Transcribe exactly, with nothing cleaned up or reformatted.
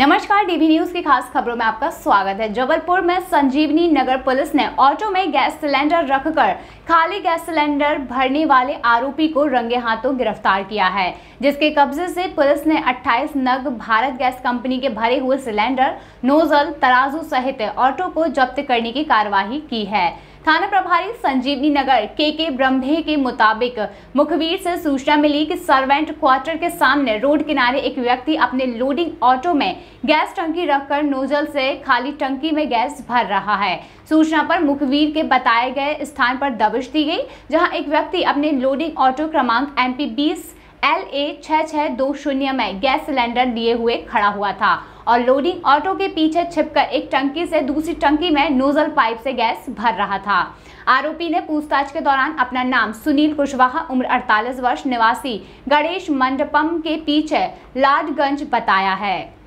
नमस्कार, DV news की खास खबरों में आपका स्वागत है। जबलपुर में संजीवनी नगर पुलिस ने ऑटो में गैस सिलेंडर रखकर खाली गैस सिलेंडर भरने वाले आरोपी को रंगे हाथों गिरफ्तार किया है, जिसके कब्जे से पुलिस ने अट्ठाईस नग भारत गैस कंपनी के भरे हुए सिलेंडर, नोजल, तराजू सहित ऑटो को जब्त करने की कार्यवाही की है। थाना प्रभारी संजीवनी नगर के के ब्रह्मे के मुताबिक मुखबिर से सूचना मिली कि सर्वेंट क्वार्टर के सामने रोड किनारे एक व्यक्ति अपने लोडिंग ऑटो में गैस टंकी रखकर नोजल से खाली टंकी में गैस भर रहा है। सूचना पर मुखबिर के बताए गए स्थान पर दबिश दी गई, जहां एक व्यक्ति अपने लोडिंग ऑटो क्रमांक एमपी बीस एल ए छह छह दो शून्य में गैस सिलेंडर लिए हुए खड़ा हुआ था और लोडिंग ऑटो के पीछे छिपकर एक टंकी से दूसरी टंकी में नोजल पाइप से गैस भर रहा था। आरोपी ने पूछताछ के दौरान अपना नाम सुनील कुशवाहा, उम्र अड़तालीस वर्ष, निवासी गणेश मंडपम के पीछे लार्डगंज बताया है।